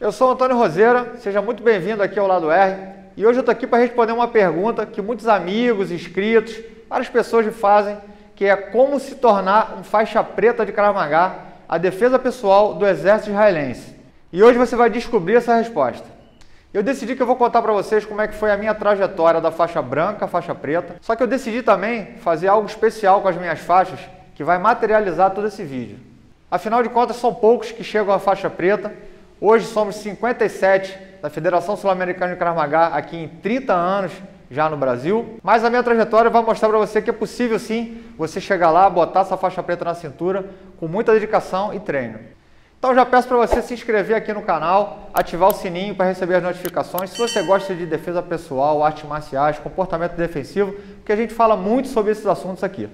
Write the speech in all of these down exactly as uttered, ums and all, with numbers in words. Eu sou o Antônio Roseira, seja muito bem-vindo aqui ao Lado R. E hoje eu estou aqui para responder uma pergunta que muitos amigos, inscritos, várias pessoas me fazem, que é como se tornar um faixa preta de Krav Maga, a defesa pessoal do exército israelense. E hoje você vai descobrir essa resposta. Eu decidi que eu vou contar para vocês como é que foi a minha trajetória da faixa branca à faixa preta, só que eu decidi também fazer algo especial com as minhas faixas, que vai materializar todo esse vídeo. Afinal de contas, são poucos que chegam à faixa preta. Hoje somos cinquenta e sete da Federação Sul-Americana de Krav Maga, aqui em trinta anos já no Brasil. Mas a minha trajetória vai mostrar para você que é possível sim você chegar lá, botar essa faixa preta na cintura com muita dedicação e treino. Então já peço para você se inscrever aqui no canal, ativar o sininho para receber as notificações. Se você gosta de defesa pessoal, artes marciais, comportamento defensivo, porque a gente fala muito sobre esses assuntos aqui.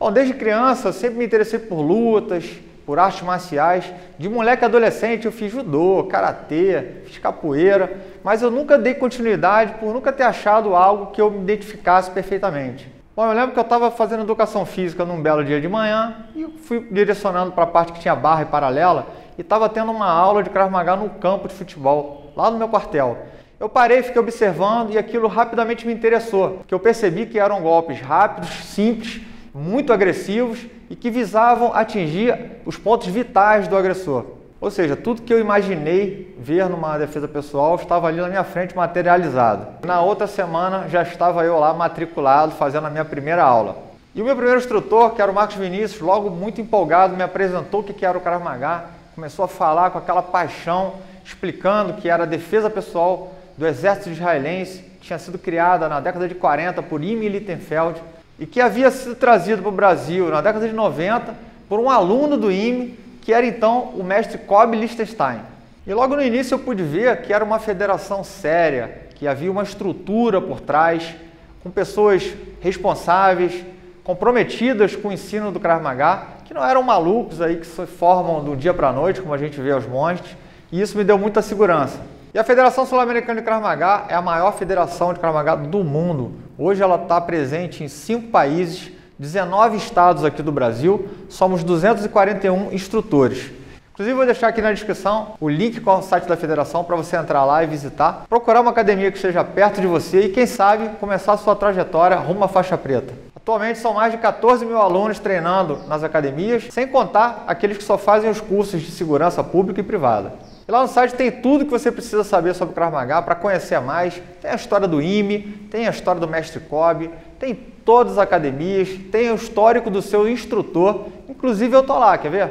Bom, desde criança eu sempre me interessei por lutas, por artes marciais. De moleque adolescente eu fiz judô, karatê, fiz capoeira, mas eu nunca dei continuidade por nunca ter achado algo que eu me identificasse perfeitamente. Bom, eu lembro que eu estava fazendo educação física num belo dia de manhã e fui direcionando para a parte que tinha barra e paralela e estava tendo uma aula de Krav Maga no campo de futebol, lá no meu quartel. Eu parei, fiquei observando e aquilo rapidamente me interessou, porque eu percebi que eram golpes rápidos, simples, muito agressivos e que visavam atingir os pontos vitais do agressor. Ou seja, tudo que eu imaginei ver numa defesa pessoal estava ali na minha frente materializado. Na outra semana já estava eu lá matriculado, fazendo a minha primeira aula. E o meu primeiro instrutor, que era o Marcos Vinícius, logo muito empolgado, me apresentou o que era o Krav Maga, começou a falar com aquela paixão, explicando que era a defesa pessoal do exército israelense, que tinha sido criada na década de quarenta por Imi Lichtenfeld, e que havia sido trazido para o Brasil na década de noventa por um aluno do I M E, que era então o mestre Kobi Lichtenstein. E logo no início eu pude ver que era uma federação séria, que havia uma estrutura por trás, com pessoas responsáveis, comprometidas com o ensino do Krav Maga, que não eram malucos aí que se formam do dia para a noite, como a gente vê aos montes, e isso me deu muita segurança. E a Federação Sul-Americana de Krav Maga é a maior federação de Krav Maga do mundo. Hoje ela está presente em cinco países, dezenove estados aqui do Brasil, somos duzentos e quarenta e um instrutores. Inclusive vou deixar aqui na descrição o link com o site da federação para você entrar lá e visitar, procurar uma academia que esteja perto de você e quem sabe começar a sua trajetória rumo à faixa preta. Atualmente são mais de quatorze mil alunos treinando nas academias, sem contar aqueles que só fazem os cursos de segurança pública e privada. E lá no site tem tudo que você precisa saber sobre o Krav Maga para conhecer mais. Tem a história do I M E, tem a história do Mestre Kobi, tem todas as academias, tem o histórico do seu instrutor. Inclusive eu tô lá, quer ver?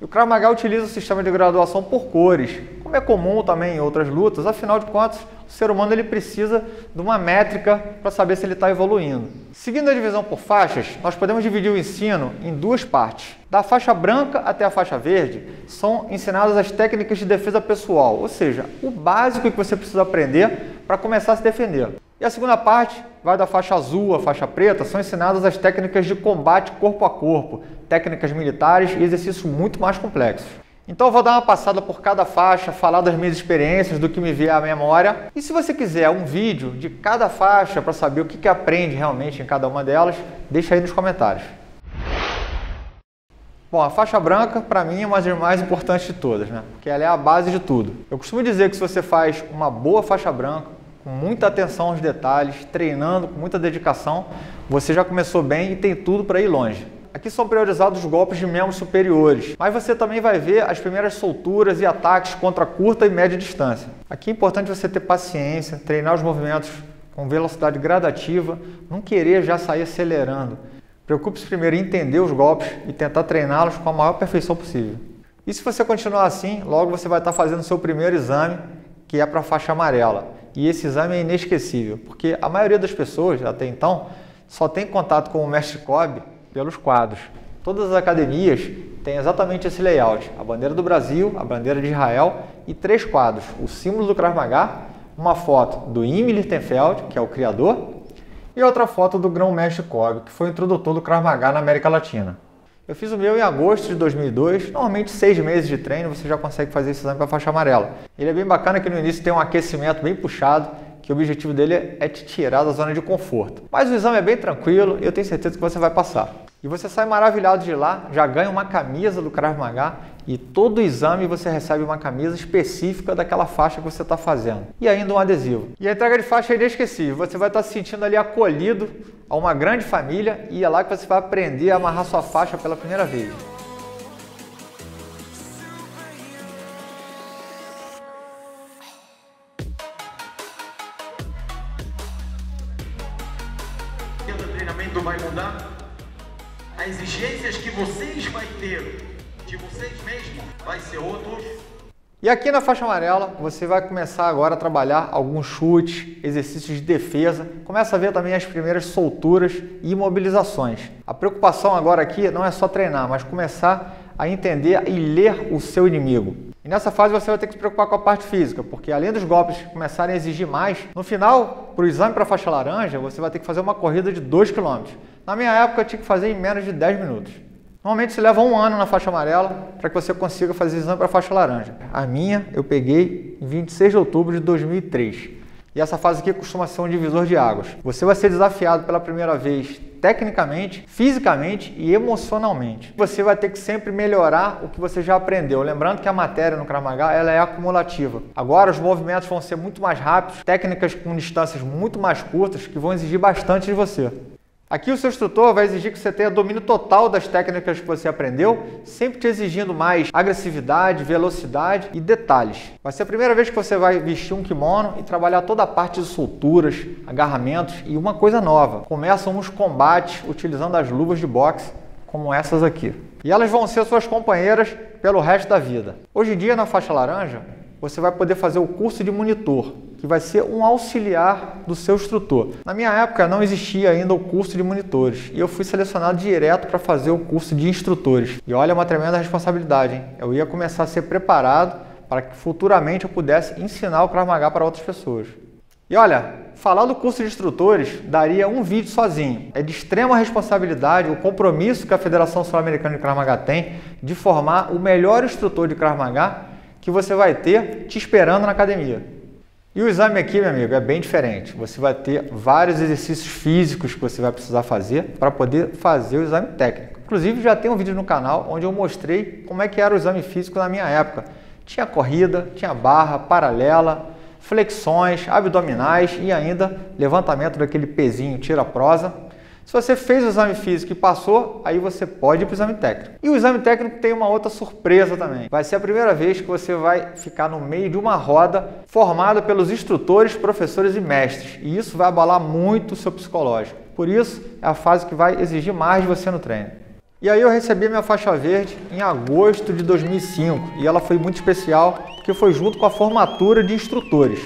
E o Krav Maga utiliza o sistema de graduação por cores, como é comum também em outras lutas. Afinal de contas, o ser humano ele precisa de uma métrica para saber se ele está evoluindo. Seguindo a divisão por faixas, nós podemos dividir o ensino em duas partes. Da faixa branca até a faixa verde, são ensinadas as técnicas de defesa pessoal, ou seja, o básico que você precisa aprender para começar a se defender. E a segunda parte vai da faixa azul à faixa preta, são ensinadas as técnicas de combate corpo a corpo, técnicas militares e exercícios muito mais complexos. Então eu vou dar uma passada por cada faixa, falar das minhas experiências, do que me vier à memória. E se você quiser um vídeo de cada faixa para saber o que, que aprende realmente em cada uma delas, deixa aí nos comentários. Bom, a faixa branca, para mim, é uma das mais importantes de todas, né? Porque ela é a base de tudo. Eu costumo dizer que se você faz uma boa faixa branca, com muita atenção aos detalhes, treinando, com muita dedicação, você já começou bem e tem tudo para ir longe. Aqui são priorizados os golpes de membros superiores, mas você também vai ver as primeiras solturas e ataques contra curta e média distância. Aqui é importante você ter paciência, treinar os movimentos com velocidade gradativa, não querer já sair acelerando. Preocupe-se primeiro em entender os golpes e tentar treiná-los com a maior perfeição possível. E se você continuar assim, logo você vai estar fazendo o seu primeiro exame, que é para a faixa amarela. E esse exame é inesquecível, porque a maioria das pessoas, até então, só tem contato com o Mestre Kobi pelos quadros. Todas as academias têm exatamente esse layout. A bandeira do Brasil, a bandeira de Israel e três quadros. O símbolo do Krav Maga, uma foto do Imi Lichtenfeld, que é o criador, e outra foto do grão-mestre Kobi, que foi o introdutor do Krav Maga na América Latina. Eu fiz o meu em agosto de dois mil e dois, normalmente seis meses de treino você já consegue fazer esse exame para a faixa amarela. Ele é bem bacana que no início tem um aquecimento bem puxado, que o objetivo dele é te tirar da zona de conforto. Mas o exame é bem tranquilo, eu tenho certeza que você vai passar. E você sai maravilhado de lá, já ganha uma camisa do Krav Maga e todo exame você recebe uma camisa específica daquela faixa que você está fazendo. E ainda um adesivo. E a entrega de faixa é inesquecível. Você vai estar se sentindo ali acolhido a uma grande família e é lá que você vai aprender a amarrar sua faixa pela primeira vez. O treinamento vai mudar. As exigências que vocês vão ter de vocês mesmos vai ser outros. E aqui na faixa amarela você vai começar agora a trabalhar alguns chutes, exercícios de defesa. Começa a ver também as primeiras solturas e imobilizações. A preocupação agora aqui não é só treinar, mas começar a entender e ler o seu inimigo. E nessa fase você vai ter que se preocupar com a parte física, porque além dos golpes começarem a exigir mais, no final, para o exame para a faixa laranja, você vai ter que fazer uma corrida de dois quilômetros. Na minha época eu tinha que fazer em menos de dez minutos. Normalmente se leva um ano na faixa amarela para que você consiga fazer exame para a faixa laranja. A minha eu peguei em vinte e seis de outubro de dois mil e três. E essa fase aqui costuma ser um divisor de águas. Você vai ser desafiado pela primeira vez tecnicamente, fisicamente e emocionalmente. Você vai ter que sempre melhorar o que você já aprendeu. Lembrando que a matéria no Krav Maga, ela é acumulativa. Agora os movimentos vão ser muito mais rápidos, técnicas com distâncias muito mais curtas que vão exigir bastante de você. Aqui o seu instrutor vai exigir que você tenha domínio total das técnicas que você aprendeu, sempre te exigindo mais agressividade, velocidade e detalhes. Vai ser a primeira vez que você vai vestir um kimono e trabalhar toda a parte de solturas, agarramentos e uma coisa nova. Começam os combates utilizando as luvas de boxe, como essas aqui. E elas vão ser suas companheiras pelo resto da vida. Hoje em dia, na faixa laranja, você vai poder fazer o curso de monitor, que vai ser um auxiliar do seu instrutor. Na minha época não existia ainda o curso de monitores e eu fui selecionado direto para fazer o curso de instrutores. E olha, é uma tremenda responsabilidade, hein? Eu ia começar a ser preparado para que futuramente eu pudesse ensinar o Krav Maga para outras pessoas. E olha, falar do curso de instrutores daria um vídeo sozinho. É de extrema responsabilidade o compromisso que a Federação Sul-Americana de Krav Maga tem de formar o melhor instrutor de Krav Maga que você vai ter te esperando na academia. E o exame aqui, meu amigo, é bem diferente. Você vai ter vários exercícios físicos que você vai precisar fazer para poder fazer o exame técnico. Inclusive, já tem um vídeo no canal onde eu mostrei como é que era o exame físico na minha época. Tinha corrida, tinha barra, paralela, flexões, abdominais e ainda levantamento daquele pezinho tira-prosa. Se você fez o exame físico e passou, aí você pode ir para o exame técnico. E o exame técnico tem uma outra surpresa também. Vai ser a primeira vez que você vai ficar no meio de uma roda formada pelos instrutores, professores e mestres. E isso vai abalar muito o seu psicológico. Por isso, é a fase que vai exigir mais de você no treino. E aí eu recebi minha faixa verde em agosto de dois mil e cinco. E ela foi muito especial, porque foi junto com a formatura de instrutores.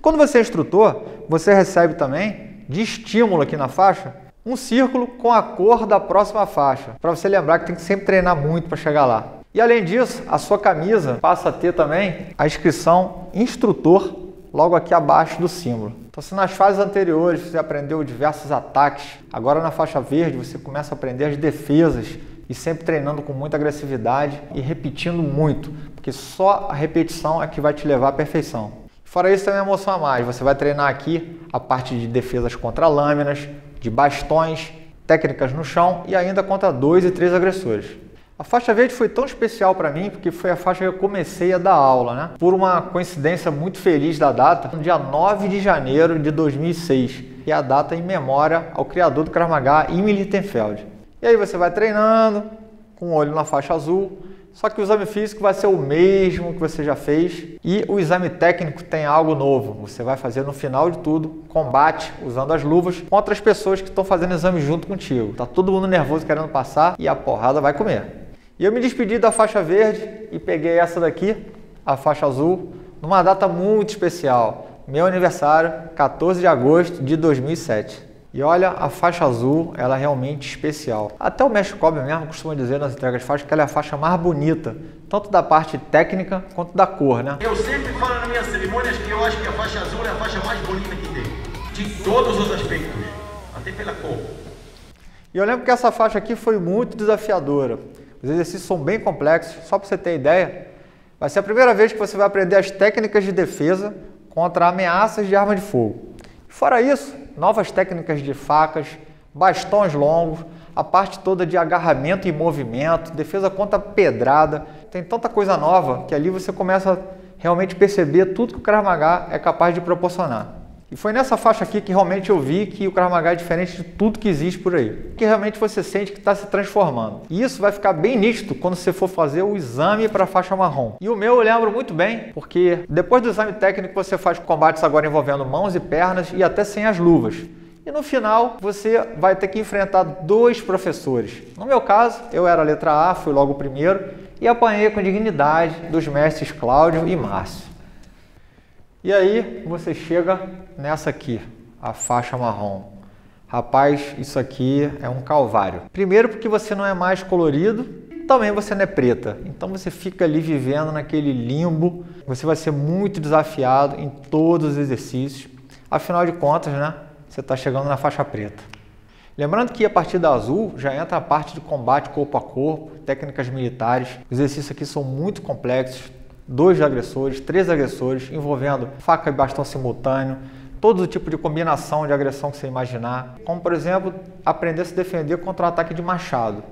Quando você é instrutor, você recebe também, de estímulo aqui na faixa, um círculo com a cor da próxima faixa, para você lembrar que tem que sempre treinar muito para chegar lá. E além disso, a sua camisa passa a ter também a inscrição instrutor logo aqui abaixo do símbolo. Então, se nas fases anteriores você aprendeu diversos ataques, agora na faixa verde você começa a aprender as defesas e sempre treinando com muita agressividade e repetindo muito, porque só a repetição é que vai te levar à perfeição. Fora isso, também é uma emoção a mais. Você vai treinar aqui a parte de defesas contra lâminas, de bastões, técnicas no chão e ainda contra dois e três agressores. A faixa verde foi tão especial para mim porque foi a faixa que eu comecei a dar aula, né? Por uma coincidência muito feliz da data, no dia nove de janeiro de dois mil e seis, que é a data em memória ao criador do Krav Maga, Imi Lichtenfeld. E aí você vai treinando, com o olho na faixa azul. Só que o exame físico vai ser o mesmo que você já fez e o exame técnico tem algo novo. Você vai fazer no final de tudo combate usando as luvas contra as pessoas que estão fazendo exame junto contigo. Tá todo mundo nervoso querendo passar e a porrada vai comer. E eu me despedi da faixa verde e peguei essa daqui, a faixa azul, numa data muito especial. Meu aniversário, quatorze de agosto de dois mil e sete. E olha, a faixa azul, ela é realmente especial. Até o Mestre Kobi mesmo costuma dizer nas entregas de faixa que ela é a faixa mais bonita, tanto da parte técnica quanto da cor, né? Eu sempre falo na minha série, cerimônias que eu acho que a faixa azul é a faixa mais bonita que tem, de todos os aspectos, até pela cor. E eu lembro que essa faixa aqui foi muito desafiadora. Os exercícios são bem complexos, só para você ter ideia. Vai ser a primeira vez que você vai aprender as técnicas de defesa contra ameaças de arma de fogo. Fora isso, novas técnicas de facas, bastões longos, a parte toda de agarramento e movimento, defesa contra pedrada. Tem tanta coisa nova que ali você começa a realmente perceber tudo que o Krav Maga é capaz de proporcionar. E foi nessa faixa aqui que realmente eu vi que o Krav Maga é diferente de tudo que existe por aí. Que realmente você sente que está se transformando. E isso vai ficar bem nítido quando você for fazer o exame para a faixa marrom. E o meu eu lembro muito bem, porque depois do exame técnico você faz combates agora envolvendo mãos e pernas e até sem as luvas. E no final você vai ter que enfrentar dois professores. No meu caso, eu era a letra A, fui logo o primeiro e apanhei com dignidade dos mestres Cláudio e Márcio. E aí você chega nessa aqui, a faixa marrom. Rapaz, isso aqui é um calvário. Primeiro porque você não é mais colorido, também você não é preta. Então você fica ali vivendo naquele limbo. Você vai ser muito desafiado em todos os exercícios. Afinal de contas, né? Você está chegando na faixa preta. Lembrando que a partir da azul já entra a parte de combate corpo a corpo, técnicas militares. Os exercícios aqui são muito complexos. Dois agressores, três agressores, envolvendo faca e bastão simultâneo, todo tipo de combinação de agressão que você imaginar, como por exemplo, aprender a se defender contra o ataque de machado.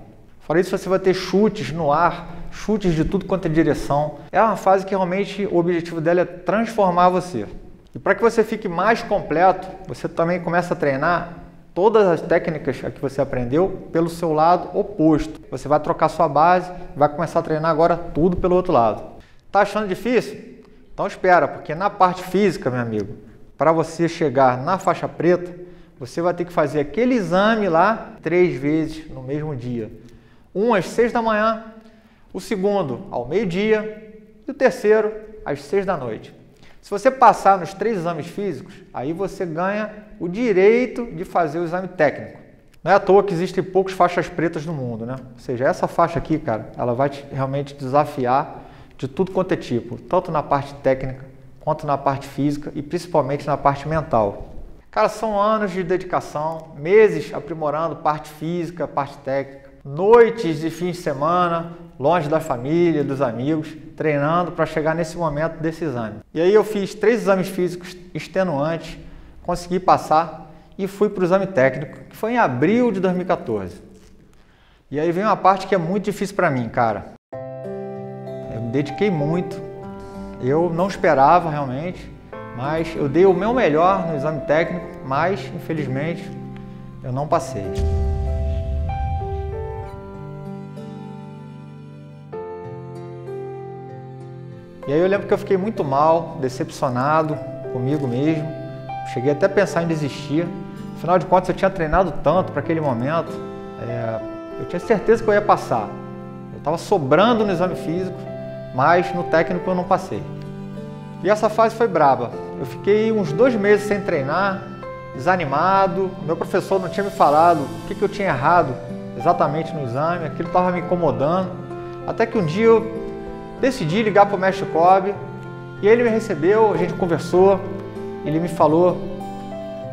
Fora isso, você vai ter chutes no ar, chutes de tudo quanto é direção. É uma fase que realmente o objetivo dela é transformar você. E para que você fique mais completo, você também começa a treinar todas as técnicas que você aprendeu pelo seu lado oposto. Você vai trocar sua base e vai começar a treinar agora tudo pelo outro lado. Tá achando difícil? Então espera, porque na parte física, meu amigo, para você chegar na faixa preta, você vai ter que fazer aquele exame lá três vezes no mesmo dia. Um às seis da manhã, o segundo ao meio-dia e o terceiro às seis da noite. Se você passar nos três exames físicos, aí você ganha o direito de fazer o exame técnico. Não é à toa que existem poucas faixas pretas no mundo, né? Ou seja, essa faixa aqui, cara, ela vai te, realmente desafiar de tudo quanto é tipo, tanto na parte técnica, quanto na parte física e principalmente na parte mental. Cara, são anos de dedicação, meses aprimorando parte física, parte técnica, noites de fim de semana, longe da família, dos amigos, treinando para chegar nesse momento desse exame. E aí eu fiz três exames físicos extenuantes, consegui passar e fui para o exame técnico, que foi em abril de dois mil e quatorze. E aí vem uma parte que é muito difícil para mim, cara. Dediquei muito, eu não esperava realmente, mas eu dei o meu melhor no exame técnico, mas infelizmente eu não passei. E aí eu lembro que eu fiquei muito mal, decepcionado comigo mesmo, cheguei até a pensar em desistir, afinal de contas eu tinha treinado tanto para aquele momento, é, eu tinha certeza que eu ia passar, eu estava sobrando no exame físico, mas no técnico eu não passei. E essa fase foi braba. Eu fiquei uns dois meses sem treinar, desanimado. Meu professor não tinha me falado o que, que eu tinha errado exatamente no exame, aquilo estava me incomodando. Até que um dia eu decidi ligar para o Mestre Kobi e ele me recebeu, a gente conversou. Ele me falou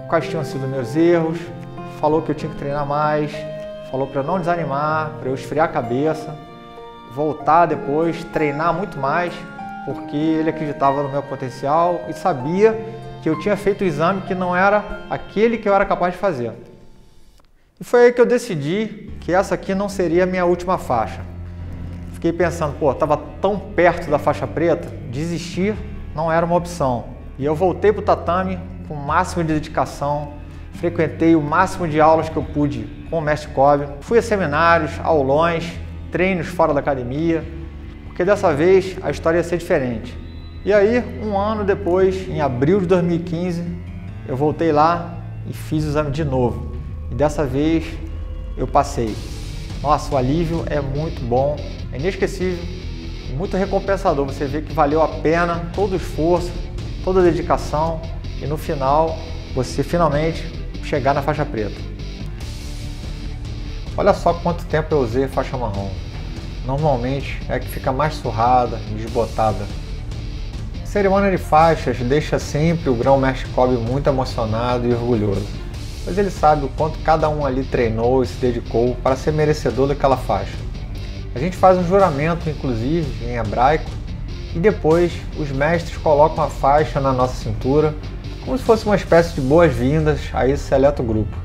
quais tinham sido meus erros, falou que eu tinha que treinar mais, falou para não desanimar, para eu esfriar a cabeça, voltar depois, treinar muito mais, porque ele acreditava no meu potencial e sabia que eu tinha feito o exame que não era aquele que eu era capaz de fazer. E foi aí que eu decidi que essa aqui não seria a minha última faixa. Fiquei pensando, pô, estava tão perto da faixa preta, desistir não era uma opção. E eu voltei para o tatame com o máximo de dedicação, frequentei o máximo de aulas que eu pude com o Mestre Kobi, fui a seminários, aulões, treinos fora da academia, porque dessa vez a história ia ser diferente. E aí, um ano depois, em abril de dois mil e quinze, eu voltei lá e fiz o exame de novo. E dessa vez eu passei. Nossa, o alívio é muito bom, é inesquecível, muito recompensador. Você vê que valeu a pena todo o esforço, toda a dedicação e no final você finalmente chegar na faixa preta. Olha só quanto tempo eu usei a faixa marrom. Normalmente é a que fica mais surrada, desbotada. Cerimônia de faixas deixa sempre o grão-mestre Kobi muito emocionado e orgulhoso, pois ele sabe o quanto cada um ali treinou e se dedicou para ser merecedor daquela faixa. A gente faz um juramento, inclusive, em hebraico, e depois os mestres colocam a faixa na nossa cintura, como se fosse uma espécie de boas-vindas a esse seleto grupo.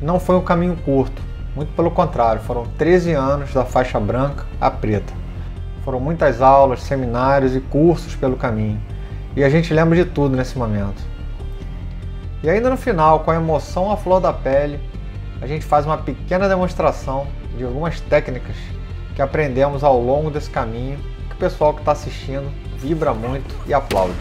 Não foi um caminho curto, muito pelo contrário, foram treze anos da faixa branca à preta. Foram muitas aulas, seminários e cursos pelo caminho, e a gente lembra de tudo nesse momento. E ainda no final, com a emoção à flor da pele, a gente faz uma pequena demonstração de algumas técnicas que aprendemos ao longo desse caminho, que o pessoal que está assistindo vibra muito e aplaude.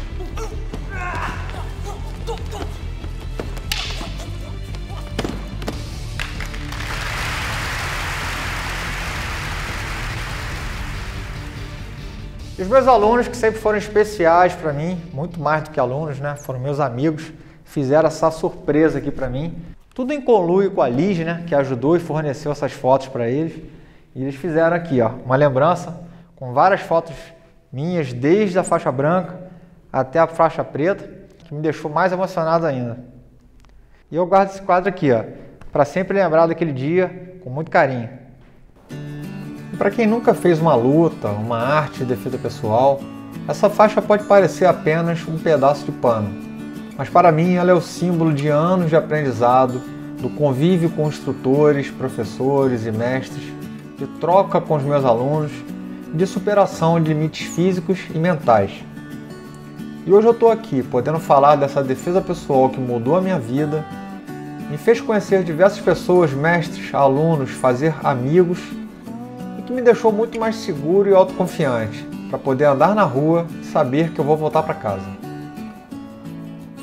Os meus alunos, que sempre foram especiais para mim, muito mais do que alunos, né? Foram meus amigos, fizeram essa surpresa aqui para mim. Tudo em conluio com a Liz, né? Que ajudou e forneceu essas fotos para eles. E eles fizeram aqui, ó, uma lembrança com várias fotos minhas, desde a faixa branca até a faixa preta, que me deixou mais emocionado ainda. E eu guardo esse quadro aqui, ó, para sempre lembrar daquele dia com muito carinho. Para quem nunca fez uma luta, uma arte de defesa pessoal, essa faixa pode parecer apenas um pedaço de pano, mas para mim ela é o símbolo de anos de aprendizado, do convívio com instrutores, professores e mestres, de troca com os meus alunos, de superação de limites físicos e mentais. E hoje eu estou aqui, podendo falar dessa defesa pessoal que mudou a minha vida, me fez conhecer diversas pessoas, mestres, alunos, fazer amigos, que me deixou muito mais seguro e autoconfiante, para poder andar na rua e saber que eu vou voltar para casa.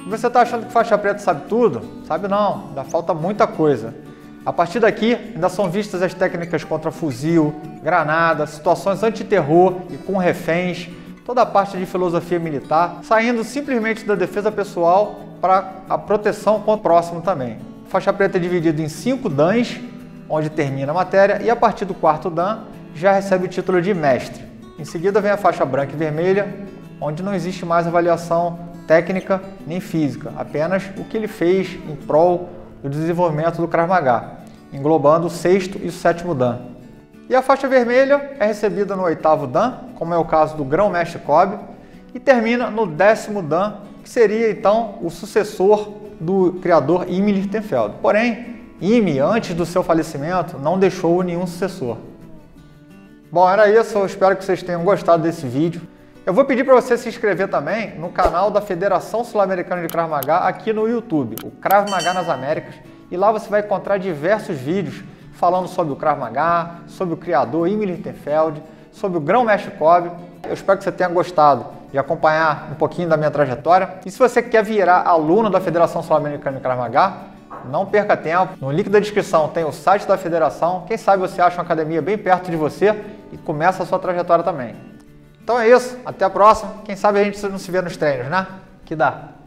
Você está achando que faixa preta sabe tudo? Sabe não, ainda falta muita coisa. A partir daqui, ainda são vistas as técnicas contra fuzil, granada, situações antiterror e com reféns, toda a parte de filosofia militar, saindo simplesmente da defesa pessoal para a proteção com o próximo também. A faixa preta é dividida em cinco dans, onde termina a matéria, e a partir do quarto dan, já recebe o título de mestre. Em seguida vem a faixa branca e vermelha, onde não existe mais avaliação técnica nem física, apenas o que ele fez em prol do desenvolvimento do Krav Maga, englobando o sexto e o sétimo dan. E a faixa vermelha é recebida no oitavo dan, como é o caso do grão-mestre Kobi, e termina no décimo dan, que seria então o sucessor do criador Imi Lichtenfeld. Porém, Imi, antes do seu falecimento, não deixou nenhum sucessor. Bom, era isso. Eu espero que vocês tenham gostado desse vídeo. Eu vou pedir para você se inscrever também no canal da Federação Sul-Americana de Krav Maga aqui no YouTube, o Krav Maga nas Américas. E lá você vai encontrar diversos vídeos falando sobre o Krav Maga, sobre o criador Imi Lichtenfeld, sobre o grão-mestre Kobi. Eu espero que você tenha gostado de acompanhar um pouquinho da minha trajetória. E se você quer virar aluno da Federação Sul-Americana de Krav Maga, não perca tempo, no link da descrição tem o site da federação, quem sabe você acha uma academia bem perto de você e começa a sua trajetória também. Então é isso, até a próxima, quem sabe a gente não se vê nos treinos, né? Que dá!